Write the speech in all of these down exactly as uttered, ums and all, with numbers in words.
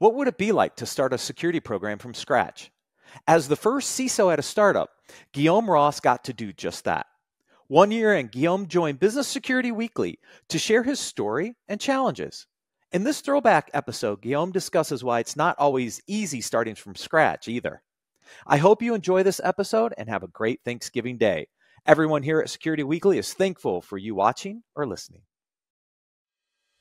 What would it be like to start a security program from scratch? As the first C I S O at a startup, Guillaume Ross got to do just that. One year in, Guillaume joined Business Security Weekly to share his story and challenges. In this throwback episode, Guillaume discusses why it's not always easy starting from scratch either. I hope you enjoy this episode and have a great Thanksgiving day. Everyone here at Security Weekly is thankful for you watching or listening.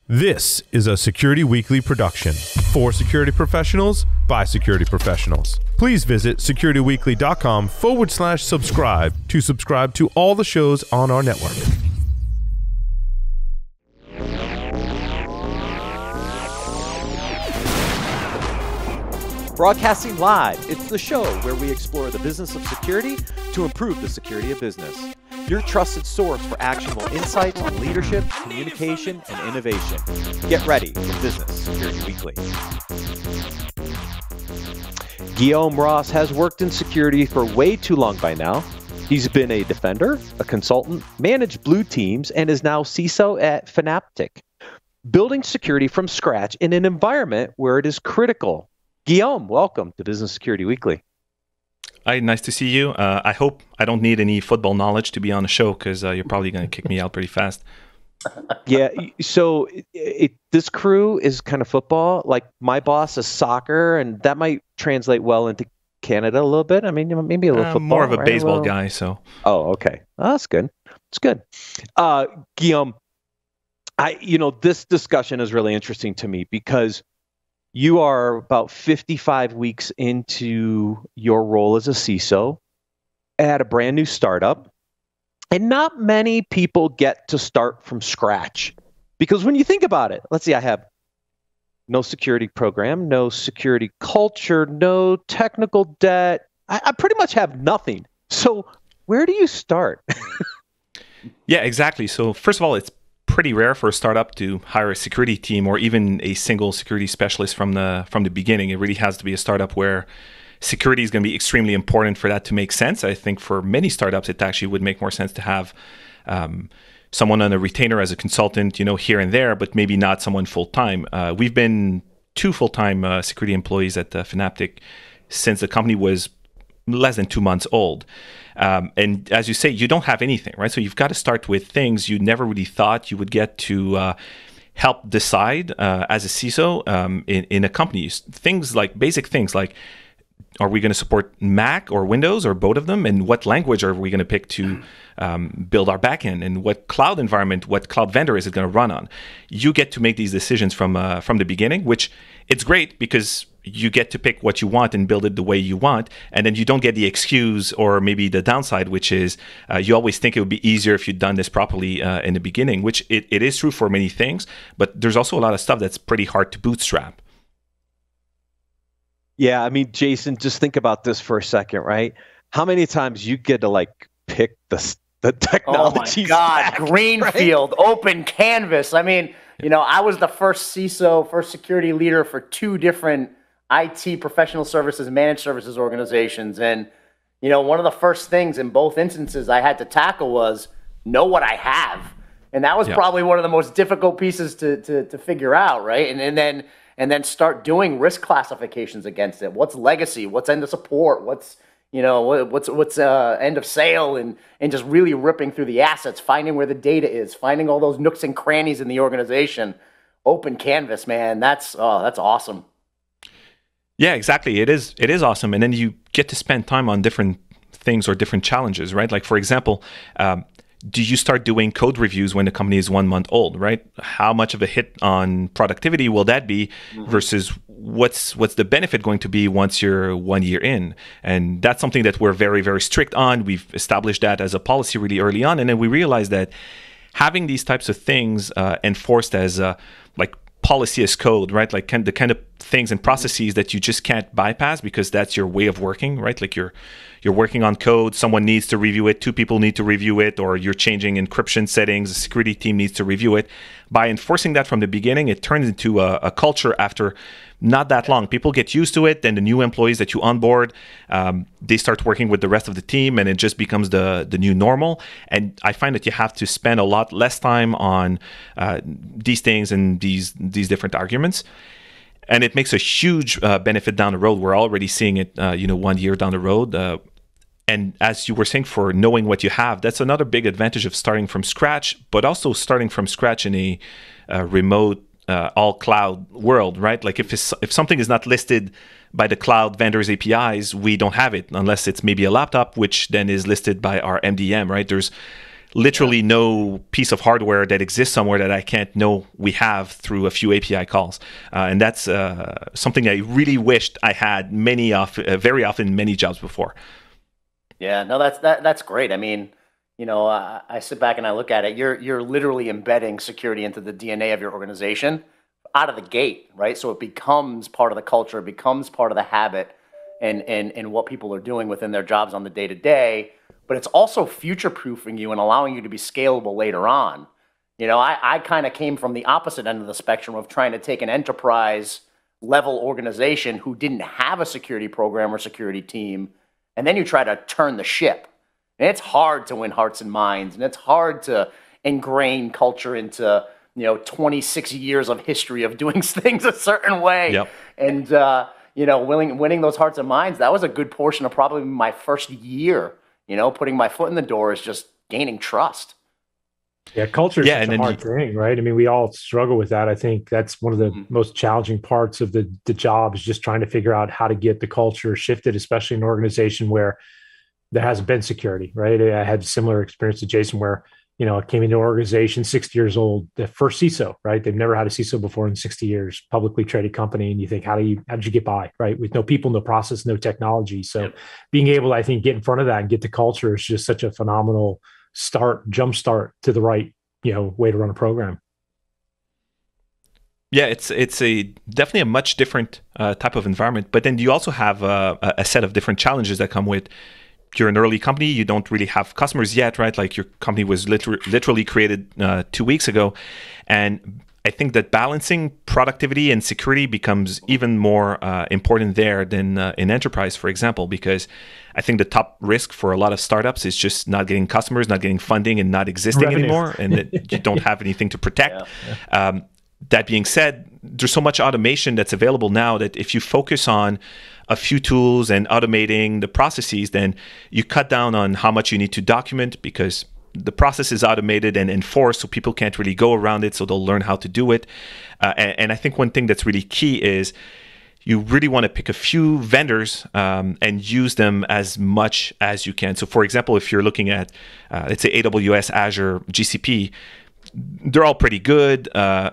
This is a Security Weekly production for security professionals by security professionals. Please visit securityweekly.com forward slash subscribe to subscribe to all the shows on our network. Broadcasting live, it's the show where we explore the business of security to improve the security of business. Your trusted source for actionable insights on leadership, communication, and innovation. Get ready for Business Security Weekly. Guillaume Ross has worked in security for way too long by now. He's been a defender, a consultant, managed blue teams, and is now C I S O at Fynaptic, building security from scratch in an environment where it is critical. Guillaume, welcome to Business Security Weekly. Hi, nice to see you. Uh, I hope I don't need any football knowledge to be on the show because uh, you're probably going to kick me out pretty fast. Yeah, so it, it, this crew is kind of football. Like my boss is soccer, and that might translate well into Canada a little bit. I mean, maybe a little uh, football. More of a right? baseball a little... guy, so. Oh, okay. Oh, that's good. That's good. Uh, Guillaume, I, you know, this discussion is really interesting to me because you are about fifty-five weeks into your role as a C I S O at a brand new startup. And not many people get to start from scratch. Because when you think about it, let's see, I have no security program, no security culture, no technical debt. I, I pretty much have nothing. So where do you start? Yeah, exactly. So first of all, it's pretty rare for a startup to hire a security team or even a single security specialist from the from the beginning. It really has to be a startup where security is going to be extremely important for that to make sense. I think for many startups, it actually would make more sense to have um, someone on a retainer as a consultant, you know, here and there, but maybe not someone full time. Uh, we've been two full time uh, security employees at uh, Fynaptic since the company was less than two months old. Um, and as you say, you don't have anything, right? So you've got to start with things you never really thought you would get to uh, help decide uh, as a C I S O um, in, in a company. Things like basic things like, are we going to support Mac or Windows or both of them? And what language are we going to pick to um, build our backend? And what cloud environment, what cloud vendor is it going to run on? You get to make these decisions from uh, from the beginning, which it's great because you get to pick what you want and build it the way you want. And then you don't get the excuse or maybe the downside, which is uh, you always think it would be easier if you'd done this properly uh, in the beginning, which it, it is true for many things. But there's also a lot of stuff that's pretty hard to bootstrap. Yeah, I mean, Jason, just think about this for a second, right? How many times you get to like pick the the technology? Oh my God, greenfield, right? Open canvas. I mean, you know, I was the first C I S O, first security leader for two different I T professional services, managed services organizations. And, you know, one of the first things in both instances I had to tackle was know what I have. And that was yeah. probably one of the most difficult pieces to to, to figure out, right? And, and then and then start doing risk classifications against it. What's legacy? What's end of support? What's, you know, what's what's uh, end of sale? And, and just really ripping through the assets, finding where the data is, finding all those nooks and crannies in the organization. Open canvas, man. That's oh, that's awesome. Yeah, exactly. It is it is awesome. And then you get to spend time on different things or different challenges, right? Like, for example, um, do you start doing code reviews when the company is one month old, right? How much of a hit on productivity will that be versus what's what's the benefit going to be once you're one year in? And that's something that we're very, very strict on. We've established that as a policy really early on. And then we realized that having these types of things uh, enforced as uh, like policy as code, right? Like can, the kind of things and processes that you just can't bypass because that's your way of working, right? Like you're you're working on code, someone needs to review it, two people need to review it, or you're changing encryption settings, the security team needs to review it. By enforcing that from the beginning, it turns into a, a culture after not that long. People get used to it, then the new employees that you onboard, um, they start working with the rest of the team, and it just becomes the, the new normal. And I find that you have to spend a lot less time on uh, these things and these, these different arguments. And it makes a huge uh, benefit down the road. We're already seeing it, uh, you know, one year down the road. Uh, and as you were saying, for knowing what you have, that's another big advantage of starting from scratch, but also starting from scratch in a uh, remote, uh, all cloud world, right? Like if it's, if something is not listed by the cloud vendors' A P Is, we don't have it unless it's maybe a laptop, which then is listed by our M D M, right? There's literally yeah. no piece of hardware that exists somewhere that I can't know we have through a few A P I calls. Uh, and that's uh, something I really wished I had many of, uh, very often, many jobs before. Yeah, no, that's that, that's great. I mean, you know, I, I sit back and I look at it. You're you're literally embedding security into the D N A of your organization out of the gate, right? So it becomes part of the culture, it becomes part of the habit, and and and what people are doing within their jobs on the day to day. But it's also future-proofing you and allowing you to be scalable later on. You know, I, I kind of came from the opposite end of the spectrum of trying to take an enterprise-level organization who didn't have a security program or security team, and then you try to turn the ship. And it's hard to win hearts and minds, and it's hard to ingrain culture into, you know, twenty-six years of history of doing things a certain way. Yep. And, uh, you know, winning, winning those hearts and minds, that was a good portion of probably my first year. You know, putting my foot in the door is just gaining trust. Yeah, culture is yeah, such a hard you, thing, right? I mean, we all struggle with that. I think that's one of the mm-hmm. most challenging parts of the, the job is just trying to figure out how to get the culture shifted, especially in an organization where there hasn't been security, right? I had a similar experience to Jason where, you know, I came into an organization, sixty years old, the first C I S O, right? They've never had a C I S O before in sixty years, publicly traded company. And you think, how do you, how did you get by, right? With no people, no process, no technology. So yep. being able to, I think, get in front of that and get the culture is just such a phenomenal start, jumpstart to the right, you know, way to run a program. Yeah, it's it's a definitely a much different uh, type of environment. But then you also have a, a set of different challenges that come with. You're an early company, you don't really have customers yet, right? Like your company was liter- literally created uh, two weeks ago. And I think that balancing productivity and security becomes even more uh, important there than uh, in enterprise, for example, because I think the top risk for a lot of startups is just not getting customers, not getting funding, and not existing Revenue. anymore, and that you don't have anything to protect. Yeah, yeah. Um, that being said, there's so much automation that's available now that if you focus on a few tools and automating the processes, then you cut down on how much you need to document because the process is automated and enforced, so people can't really go around it, so they'll learn how to do it. Uh, and, and I think one thing that's really key is you really want to pick a few vendors um, and use them as much as you can. So for example, if you're looking at, uh, let's say A W S, Azure, G C P, they're all pretty good. Uh,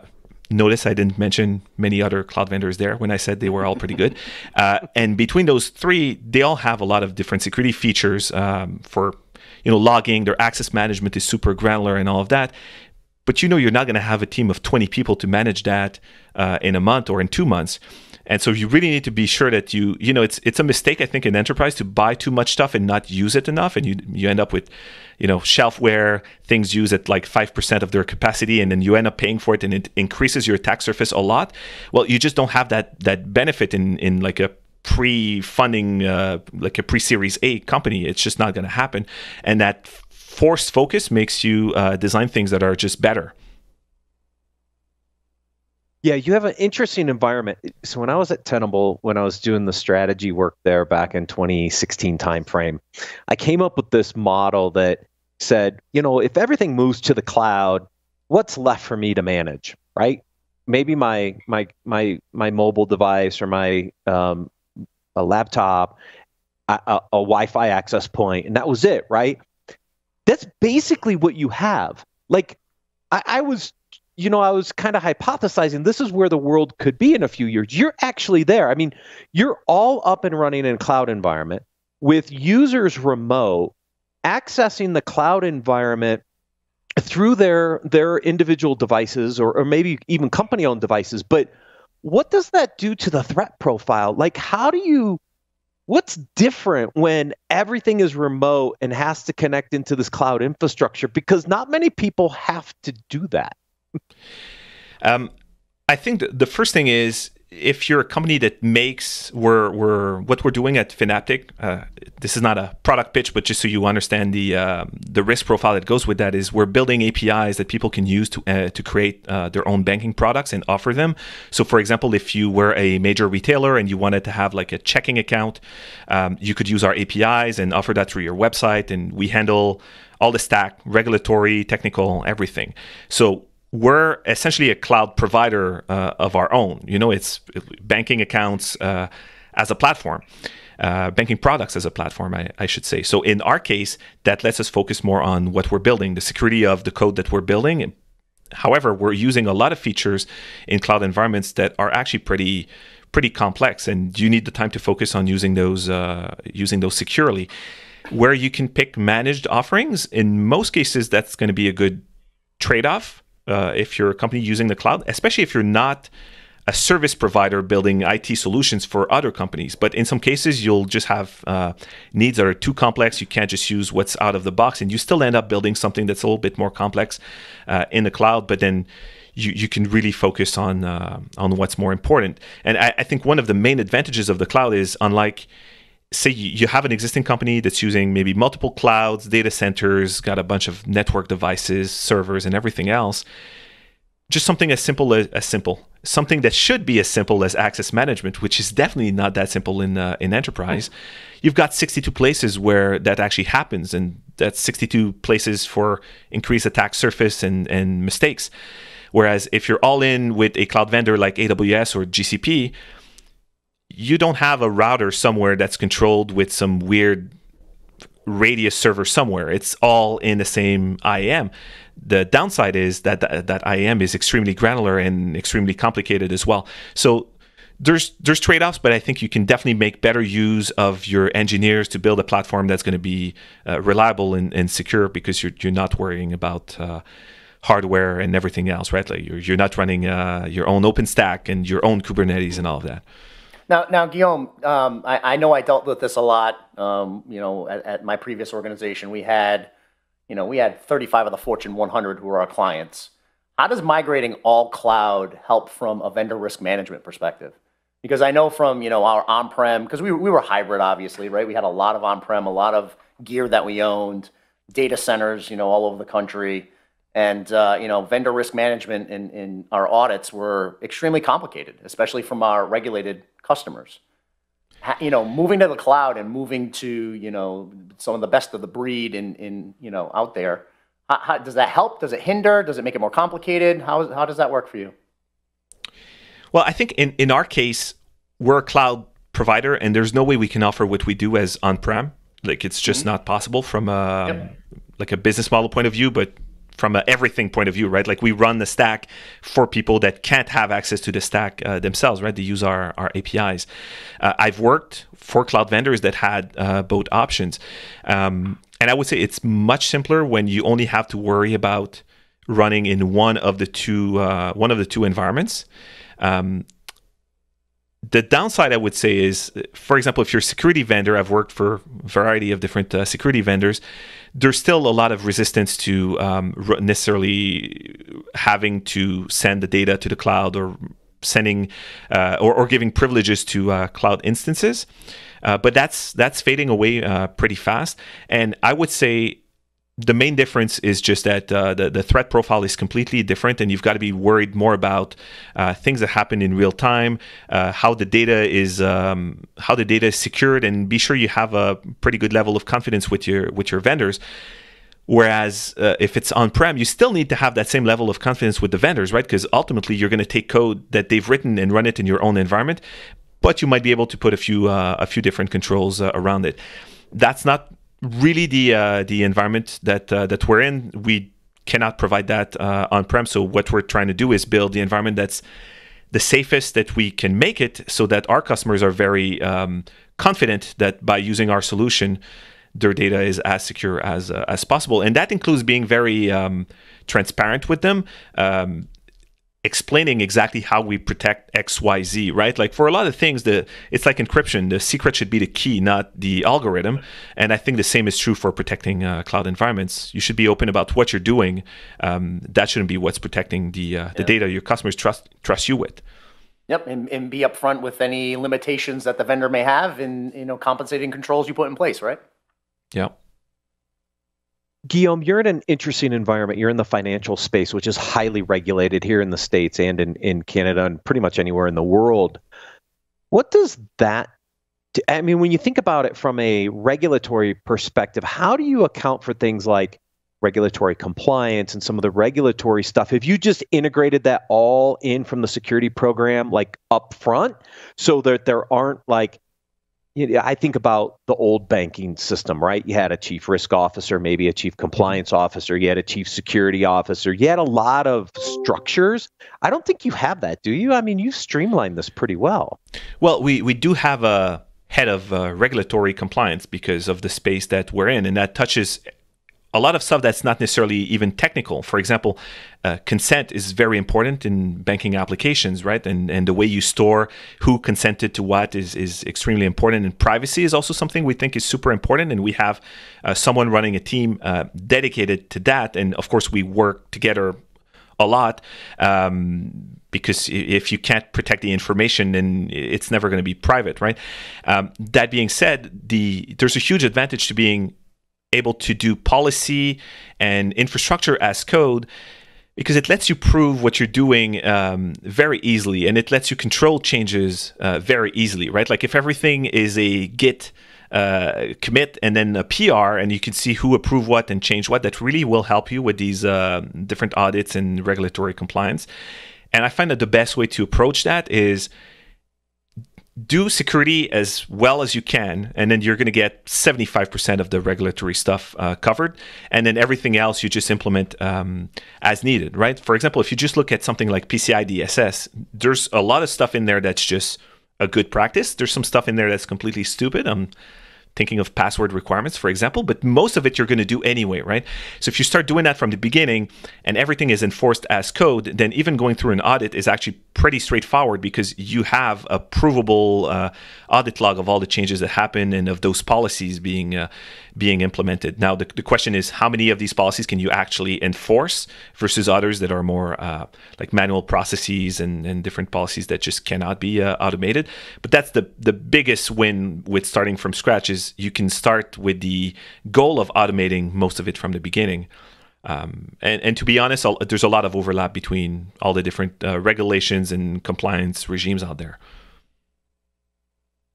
Notice I didn't mention many other cloud vendors there when I said they were all pretty good. Uh, and between those three, they all have a lot of different security features um, for, you know, logging. Their access management is super granular and all of that. But you know you're not going to have a team of twenty people to manage that uh, in a month or in two months. And so you really need to be sure that you, you know, it's it's a mistake, I think, in enterprise to buy too much stuff and not use it enough. And you you end up with, you know, shelfware, things used at like five percent of their capacity, and then you end up paying for it and it increases your attack surface a lot. Well, you just don't have that that benefit in, in like a pre-funding, uh, like a pre-series A company. It's just not going to happen. And that forced focus makes you uh, design things that are just better. Yeah, you have an interesting environment. So when I was at Tenable, when I was doing the strategy work there back in twenty sixteen timeframe, I came up with this model that said, you know, if everything moves to the cloud, what's left for me to manage, right? Maybe my my my my mobile device or my um, a laptop, a, a, a Wi-Fi access point, and that was it, right? That's basically what you have. Like, I, I was. You know, I was kind of hypothesizing this is where the world could be in a few years. You're actually there. I mean, you're all up and running in a cloud environment with users remote accessing the cloud environment through their their individual devices or, or maybe even company-owned devices. But what does that do to the threat profile? Like, how do you, what's different when everything is remote and has to connect into this cloud infrastructure? Because not many people have to do that. Um, I think the first thing is if you're a company that makes we're, we're, what we're doing at Fynaptic, uh, this is not a product pitch, but just so you understand the uh, the risk profile that goes with that is we're building A P Is that people can use to uh, to create uh, their own banking products and offer them. So, for example, if you were a major retailer and you wanted to have like a checking account, um, you could use our A P Is and offer that through your website. And we handle all the stack, regulatory, technical, everything. So we're essentially a cloud provider uh, of our own. You know, it's banking accounts uh, as a platform, uh, banking products as a platform, I, I should say. So in our case, that lets us focus more on what we're building, the security of the code that we're building. However, we're using a lot of features in cloud environments that are actually pretty pretty complex, and you need the time to focus on using those uh, using those securely. Where you can pick managed offerings, in most cases, that's going to be a good trade-off. Uh, if you're a company using the cloud, especially if you're not a service provider building I T solutions for other companies. But in some cases, you'll just have uh, needs that are too complex. You can't just use what's out of the box, and you still end up building something that's a little bit more complex uh, in the cloud, but then you, you can really focus on uh, on what's more important. And I, I think one of the main advantages of the cloud is, unlike, say you have an existing company that's using maybe multiple clouds, data centers, got a bunch of network devices, servers, and everything else. Just something as simple as, as simple, something that should be as simple as access management, which is definitely not that simple in uh, in enterprise. Mm-hmm. You've got sixty-two places where that actually happens, and that's sixty-two places for increased attack surface and, and mistakes. Whereas if you're all in with a cloud vendor like A W S or G C P, you don't have a router somewhere that's controlled with some weird radius server somewhere. It's all in the same I A M. The downside is that th- that I A M is extremely granular and extremely complicated as well. So there's there's trade-offs, but I think you can definitely make better use of your engineers to build a platform that's going to be uh, reliable and, and secure, because you're you're not worrying about uh, hardware and everything else, right? Like you're you're not running uh, your own OpenStack and your own Kubernetes and all of that. Now, now, Guillaume, um, I, I know I dealt with this a lot. Um, you know, at, at my previous organization, we had, you know, we had thirty-five of the Fortune one hundred who were our clients. How does migrating all cloud help from a vendor risk management perspective? Because I know from, you know, our on-prem, because we we were hybrid, obviously, right? We had a lot of on-prem, a lot of gear that we owned, data centers, you know, all over the country, and uh, you know, vendor risk management in in our audits were extremely complicated, especially from our regulated customers. You know, moving to the cloud and moving to, you know, some of the best of the breed in, in you know, out there, how, how, does that help? Does it hinder? Does it make it more complicated? How, how does that work for you? Well, I think in, in our case, we're a cloud provider, and there's no way we can offer what we do as on-prem. Like, it's just mm-hmm. not possible from a, yep. like a business model point of view, but from an everything point of view, right? Like, we run the stack for people that can't have access to the stack uh, themselves, right? They use our, our A P Is. Uh, I've worked for cloud vendors that had uh, both options. Um, and I would say it's much simpler when you only have to worry about running in one of the two, uh, one of the two environments. Um, The downside, I would say, is, for example, if you're a security vendor, I've worked for a variety of different uh, security vendors, there's still a lot of resistance to um, re- necessarily having to send the data to the cloud, or sending uh, or, or giving privileges to uh, cloud instances. Uh, but that's that's fading away uh, pretty fast. And I would say the main difference is just that uh, the, the threat profile is completely different, and you've got to be worried more about uh, things that happen in real time, uh, how the data is um, how the data is secured, and be sure you have a pretty good level of confidence with your with your vendors. Whereas uh, if it's on-prem, you still need to have that same level of confidence with the vendors, right? Because ultimately, you're going to take code that they've written and run it in your own environment, but you might be able to put a few uh, a few different controls uh, around it. That's not really the uh, the environment that uh, that we're in. We cannot provide that uh, on-prem. So what we're trying to do is build the environment that's the safest that we can make it, so that our customers are very um, confident that by using our solution, their data is as secure as uh, as possible. And that includes being very um, transparent with them, um, explaining exactly how we protect X, Y, Z, right? Like, for a lot of things, the it's like encryption. The secret should be the key, not the algorithm. And I think the same is true for protecting uh, cloud environments. You should be open about what you're doing. Um, that shouldn't be what's protecting the uh, the yeah. data your customers trust trust you with. Yep, and, and be upfront with any limitations that the vendor may have in, you know, compensating controls you put in place, right? Yeah. Guillaume, you're in an interesting environment. You're in the financial space, which is highly regulated here in the States and in, in Canada and pretty much anywhere in the world. What does that do? I mean, when you think about it from a regulatory perspective, how do you account for things like regulatory compliance and some of the regulatory stuff? Have you just integrated that all in from the security program, like up front, so that there aren't like, you know, I think about the old banking system, right? You had a chief risk officer, maybe a chief compliance officer. You had a chief security officer. You had a lot of structures. I don't think you have that, do you? I mean, you've streamlined this pretty well. Well, we, we do have a head of uh, regulatory compliance because of the space that we're in, and that touches a lot of stuff that's not necessarily even technical. For example, uh, consent is very important in banking applications, right? And and the way you store who consented to what is, is extremely important. And privacy is also something we think is super important. And we have uh, someone running a team uh, dedicated to that. And of course, we work together a lot um, because if you can't protect the information, then it's never going to be private, right? Um, that being said, the there's a huge advantage to being able to do policy and infrastructure as code, because it lets you prove what you're doing um, very easily, and it lets you control changes uh, very easily, right? Like if everything is a Git uh, commit and then a P R, and you can see who approved what and changed what, that really will help you with these uh, different audits and regulatory compliance. And I find that the best way to approach that is do security as well as you can, and then you're going to get seventy-five percent of the regulatory stuff uh, covered, and then everything else you just implement um, as needed, right? For example, if you just look at something like P C I D S S, there's a lot of stuff in there that's just a good practice. There's some stuff in there that's completely stupid. I'm thinking of password requirements, for example, but most of it you're going to do anyway, right? So if you start doing that from the beginning and everything is enforced as code, then even going through an audit is actually pretty straightforward, because you have a provable uh, audit log of all the changes that happen and of those policies being uh, being implemented. Now, the, the question is, how many of these policies can you actually enforce versus others that are more uh, like manual processes and, and different policies that just cannot be uh, automated? But that's the, the biggest win with starting from scratch, is you can start with the goal of automating most of it from the beginning. Um, and, and to be honest, I'll, there's a lot of overlap between all the different uh, regulations and compliance regimes out there.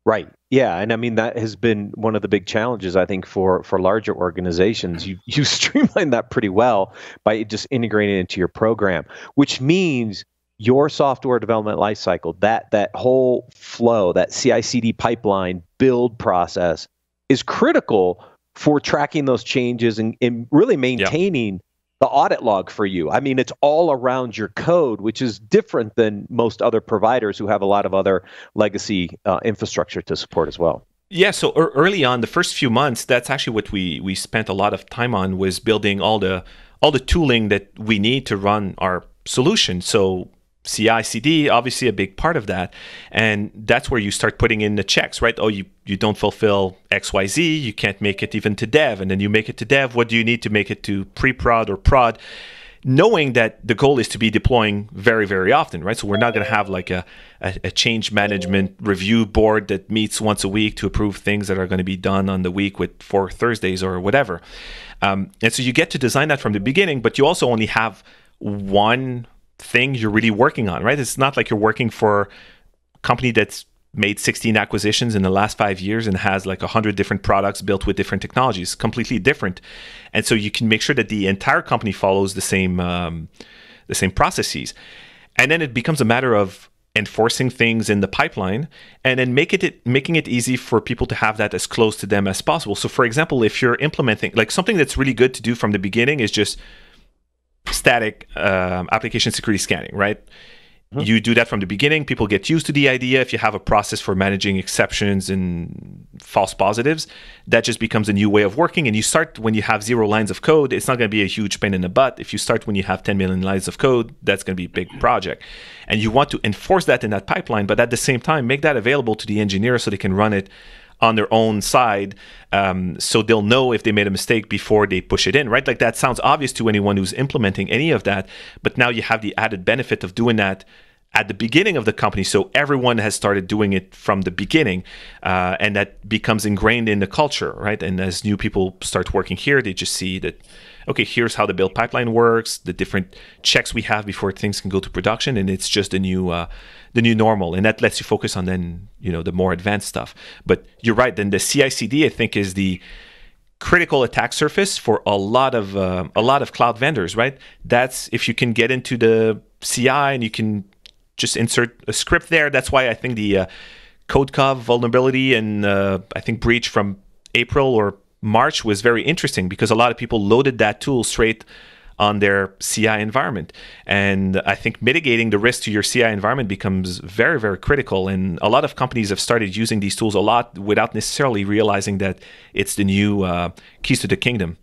Right. Yeah. And I mean, that has been one of the big challenges, I think, for, for larger organizations. You, you streamline that pretty well by just integrating it into your program, which means your software development lifecycle, that that whole flow, that C I C D pipeline build process is critical for tracking those changes and, and really maintaining yeah. the audit log for you. I mean, it's all around your code, which is different than most other providers who have a lot of other legacy uh, infrastructure to support as well. Yeah, so er early on, the first few months, that's actually what we we spent a lot of time on, was building all the all the tooling that we need to run our solution. So C I C D, obviously a big part of that. And that's where you start putting in the checks, right? Oh, you, you don't fulfill X Y Z, you can't make it even to dev. And then you make it to dev, what do you need to make it to pre-prod or prod? Knowing that the goal is to be deploying very, very often, right? So we're not going to have like a, a, a change management review board that meets once a week to approve things that are going to be done on the week with four Thursdays or whatever. Um, and so you get to design that from the beginning, but you also only have one thing you're really working on, right? It's not like you're working for a company that's made sixteen acquisitions in the last five years and has like a hundred different products built with different technologies, completely different. And so you can make sure that the entire company follows the same, um, the same processes. And then it becomes a matter of enforcing things in the pipeline and then make it, making it easy for people to have that as close to them as possible. So for example, if you're implementing, like something that's really good to do from the beginning is just static uh, application security scanning, right? Mm-hmm. You do that from the beginning, people get used to the idea. If you have a process for managing exceptions and false positives, that just becomes a new way of working. And you start when you have zero lines of code, it's not going to be a huge pain in the butt. If you start when you have ten million lines of code, that's going to be a big project. And you want to enforce that in that pipeline, but at the same time, make that available to the engineer so they can run it on their own side, um, so they'll know if they made a mistake before they push it in, right? Like that sounds obvious to anyone who's implementing any of that, but now you have the added benefit of doing that at the beginning of the company, so everyone has started doing it from the beginning, uh, and that becomes ingrained in the culture, right? And as new people start working here, they just see that, okay, here's how the build pipeline works, the different checks we have before things can go to production, and it's just the new, uh, the new normal, and that lets you focus on then, you know, the more advanced stuff. But you're right, then the C I C D, I think, is the critical attack surface for a lot of uh, a lot of cloud vendors, right? That's if you can get into the C I and you can just insert a script there. That's why I think the uh, Codecov vulnerability and uh, I think breach from April or March was very interesting, because a lot of people loaded that tool straight on their C I environment. And I think mitigating the risk to your C I environment becomes very, very critical. And a lot of companies have started using these tools a lot without necessarily realizing that it's the new uh, keys to the kingdom.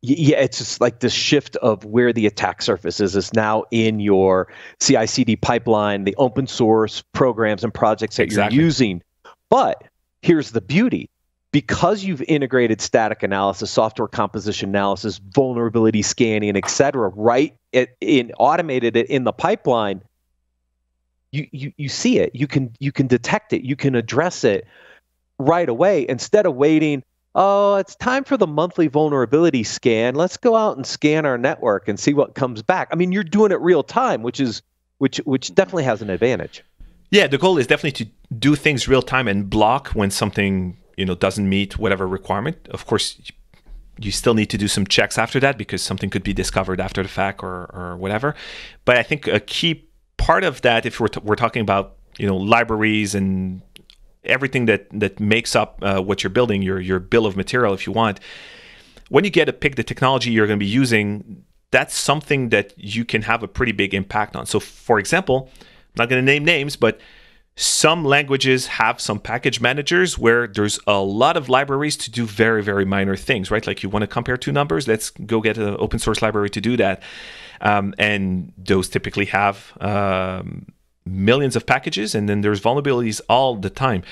Yeah, it's just like this shift of where the attack surface is. It's now in your C I C D pipeline, the open source programs and projects that exactly. you're using. But here's the beauty. Because you've integrated static analysis, software composition analysis, vulnerability scanning, et cetera, right, it, in automated it in the pipeline, you, you you see it. You can you can detect it. You can address it right away instead of waiting. Oh, it's time for the monthly vulnerability scan. Let's go out and scan our network and see what comes back. I mean, you're doing it real time, which is which which definitely has an advantage. Yeah, the goal is definitely to do things real time and block when something, you know, doesn't meet whatever requirement. Of course, you still need to do some checks after that, because something could be discovered after the fact or or whatever. But I think a key part of that, if we're t- we're talking about, you know, libraries and everything that that makes up uh, what you're building, your your bill of material, if you want. When you get to pick the technology you're going to be using, that's something that you can have a pretty big impact on. So, for example, I'm not going to name names, but some languages have some package managers where there's a lot of libraries to do very, very minor things, right? Like, you want to compare two numbers, let's go get an open source library to do that. Um, and those typically have Um, millions of packages, and then there's vulnerabilities all the time.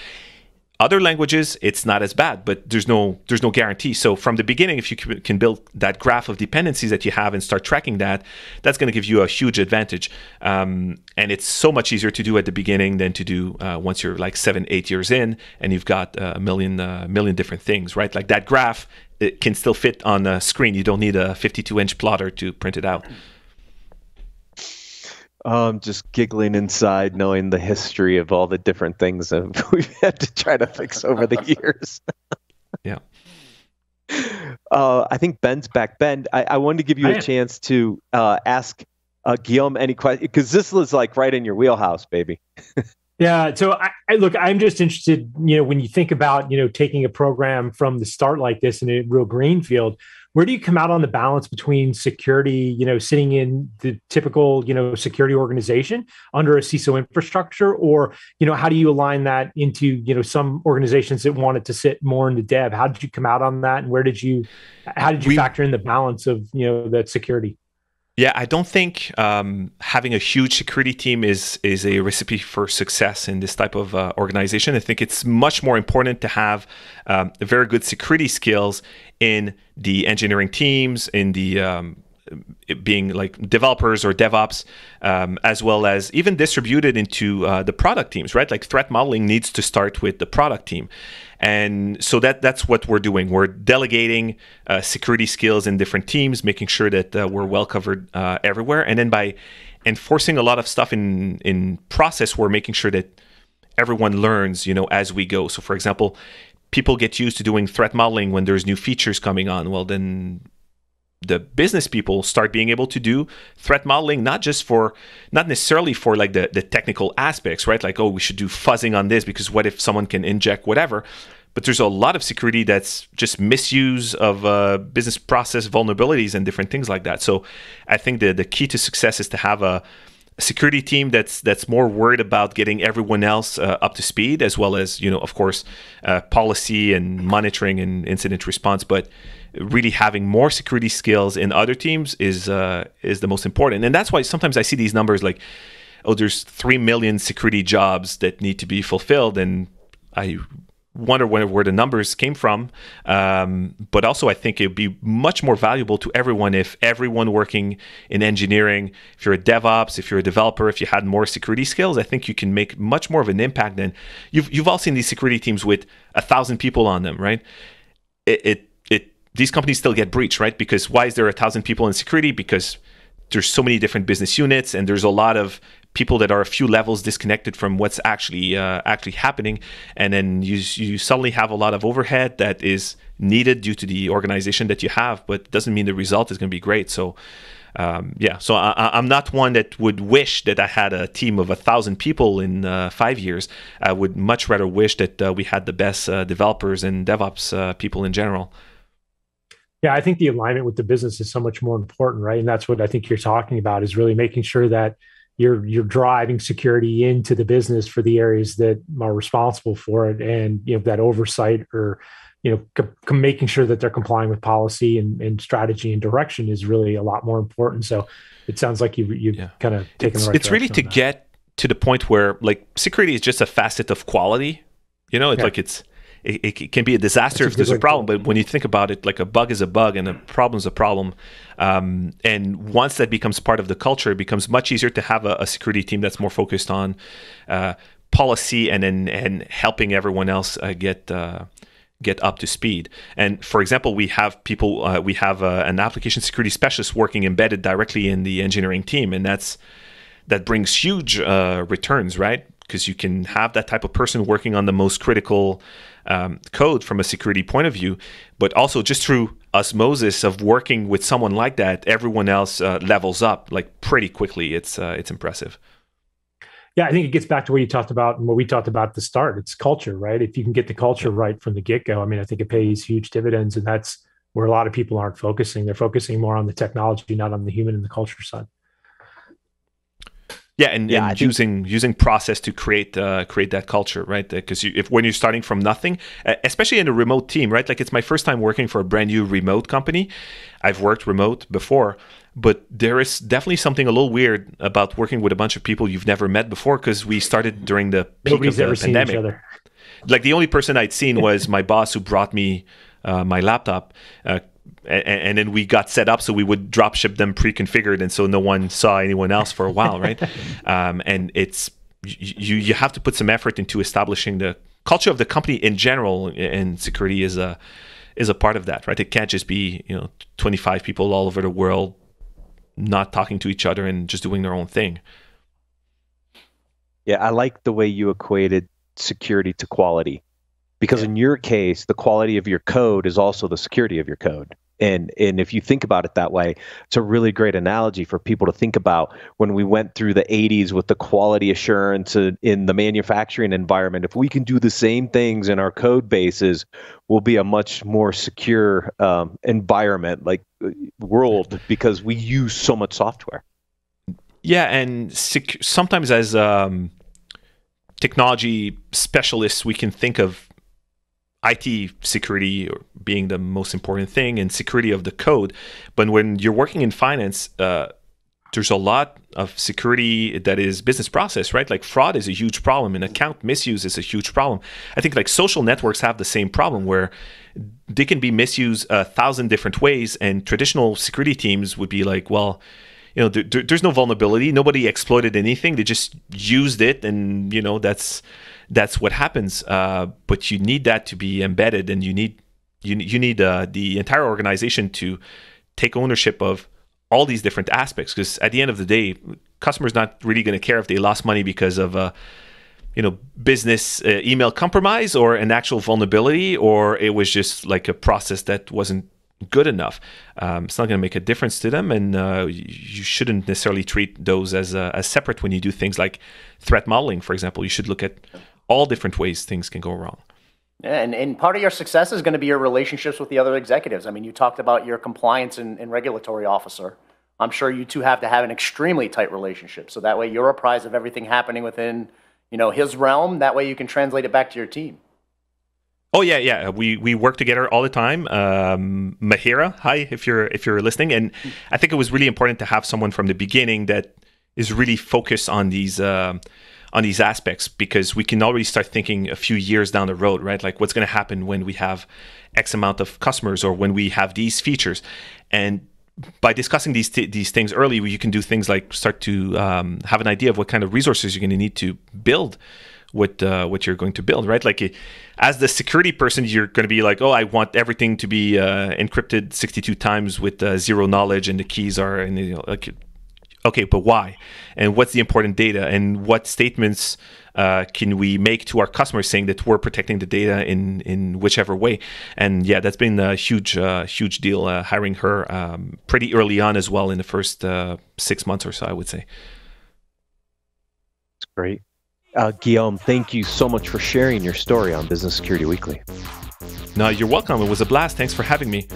Other languages, it's not as bad, but there's no there's no guarantee. So from the beginning, if you can build that graph of dependencies that you have and start tracking that, that's going to give you a huge advantage. Um, and it's so much easier to do at the beginning than to do uh, once you're like seven, eight years in, and you've got a million, uh, million different things, right? Like that graph, it can still fit on a screen. You don't need a fifty-two inch plotter to print it out. Oh, I'm just giggling inside, knowing the history of all the different things that we've had to try to fix over the years. Yeah. Uh, I think Ben's back. Ben, I, I wanted to give you I a am. chance to uh, ask uh, Guillaume any questions, because this was like right in your wheelhouse, baby. Yeah. So I, I, look, I'm just interested, you know, when you think about, you know, taking a program from the start like this in a real greenfield, where do you come out on the balance between security, you know, sitting in the typical, you know, security organization under a C I S O infrastructure, or, you know, how do you align that into, you know, some organizations that wanted to sit more in the dev? How did you come out on that? And where did you, how did you we, factor in the balance of, you know, that security? Yeah, I don't think um, having a huge security team is is a recipe for success in this type of uh, organization. I think it's much more important to have um, very good security skills in the engineering teams, in the um, being like developers or DevOps, um, as well as even distributed into uh, the product teams, right? Like threat modeling needs to start with the product team. And so that that's what we're doing. We're delegating uh, security skills in different teams, making sure that uh, we're well covered uh, everywhere. And then by enforcing a lot of stuff in, in process, we're making sure that everyone learns, you know, as we go. So for example, people get used to doing threat modeling when there's new features coming on. Well, then the business people start being able to do threat modeling, not just for, not necessarily for like the, the technical aspects, right? Like, oh, we should do fuzzing on this because what if someone can inject whatever? But there's a lot of security that's just misuse of uh, business process vulnerabilities and different things like that. So I think the, the key to success is to have a security team that's that's more worried about getting everyone else uh, up to speed, as well as, you know, of course, uh, policy and monitoring and incident response. But really having more security skills in other teams is uh, is the most important. And that's why sometimes I see these numbers like, oh, there's three million security jobs that need to be fulfilled. And I wonder where, where the numbers came from. Um, but also, I think it would be much more valuable to everyone if everyone working in engineering, if you're a DevOps, if you're a developer, if you had more security skills, I think you can make much more of an impact than you've, you've all seen these security teams with a thousand people on them, right? It, it, it, these companies still get breached, right? Because why is there a thousand people in security? Because there's so many different business units and there's a lot of people that are a few levels disconnected from what's actually uh, actually happening, and then you you suddenly have a lot of overhead that is needed due to the organization that you have, but doesn't mean the result is going to be great. So, um, yeah, so I, I'm not one that would wish that I had a team of a thousand people in uh, five years. I would much rather wish that uh, we had the best uh, developers and DevOps uh, people in general. Yeah, I think the alignment with the business is so much more important, right? And that's what I think you're talking about, is really making sure that You're you're driving security into the business for the areas that are responsible for it, and you know that oversight, or you know com- com- making sure that they're complying with policy and, and strategy and direction is really a lot more important. So it sounds like you you've yeah. kind of taken the right. It's really to that. Get to the point where like security is just a facet of quality. You know, it's yeah. like it's it, it can be a disaster That's if a there's a problem, but when you think about it, like a bug is a bug and a problem is a problem. Um, and once that becomes part of the culture, it becomes much easier to have a, a security team that's more focused on uh, policy and, and and helping everyone else uh, get uh, get up to speed. And for example, we have people, uh, we have uh, an application security specialist working embedded directly in the engineering team, and that's that brings huge uh, returns, right? Because you can have that type of person working on the most critical um, code from a security point of view, but also just through osmosis of working with someone like that, everyone else uh, levels up like pretty quickly. It's uh, it's impressive. Yeah, I think it gets back to what you talked about and what we talked about at the start. It's culture, right? If you can get the culture right from the get-go, I mean, I think it pays huge dividends, and that's where a lot of people aren't focusing. They're focusing more on the technology, not on the human and the culture side. Yeah, and, yeah, and using think... using process to create uh, create that culture, right? Because you, if when you're starting from nothing, especially in a remote team, right? Like it's my first time working for a brand new remote company. I've worked remote before, but there is definitely something a little weird about working with a bunch of people you've never met before, because we started during the peak Nobody's of the pandemic. Seen each other. Like the only person I'd seen was my boss, who brought me uh, my laptop. Uh, And then we got set up so we would drop ship them pre-configured, and so no one saw anyone else for a while, right? um, and it's you you have to put some effort into establishing the culture of the company in general, and security is a is a part of that, right? It can't just be you know twenty-five people all over the world not talking to each other and just doing their own thing. Yeah, I like the way you equated security to quality. Because in your case, the quality of your code is also the security of your code. And and if you think about it that way, it's a really great analogy for people to think about. When we went through the eighties with the quality assurance in the manufacturing environment, if we can do the same things in our code bases, we'll be a much more secure um, environment, like world, because we use so much software. Yeah, and sec- sometimes as um, technology specialists, we can think of I T security being the most important thing and security of the code. But when you're working in finance, uh, there's a lot of security that is business process, right? Like fraud is a huge problem, and account misuse is a huge problem. I think like social networks have the same problem, where they can be misused a thousand different ways, and traditional security teams would be like, well, you know, there, there's no vulnerability. Nobody exploited anything. They just used it, and you know that's that's what happens. Uh, but you need that to be embedded, and you need you you need uh, the entire organization to take ownership of all these different aspects. Because at the end of the day, customers not really going to care if they lost money because of a you know business uh, email compromise or an actual vulnerability, or it was just like a process that wasn't good enough. Um, it's not going to make a difference to them, and uh, you shouldn't necessarily treat those as uh, as separate when you do things like threat modeling, for example. You should look at all different ways things can go wrong. Yeah, and, and part of your success is going to be your relationships with the other executives. I mean, you talked about your compliance and, and regulatory officer. I'm sure you two have to have an extremely tight relationship, so that way you're apprised of everything happening within you know his realm. That way you can translate it back to your team. Oh yeah, yeah. We we work together all the time. Um, Mahira, hi, if you're if you're listening, and I think it was really important to have someone from the beginning that is really focused on these uh, on these aspects, because we can already start thinking a few years down the road, right? Like what's going to happen when we have X amount of customers or when we have these features. And by discussing these th these things early, you can do things like start to um, have an idea of what kind of resources you're going to need to build what uh, what you're going to build, right? Like as the security person, you're going to be like, oh, I want everything to be uh, encrypted sixty-two times with uh, zero knowledge, and the keys are, and you know, like, okay, but why? And what's the important data? And what statements uh, can we make to our customers saying that we're protecting the data in in whichever way? And yeah, that's been a huge, uh, huge deal, uh, hiring her um, pretty early on as well in the first uh, six months or so, I would say. That's great. Uh, Guillaume, thank you so much for sharing your story on Business Security Weekly. No, you're welcome. It was a blast. Thanks for having me.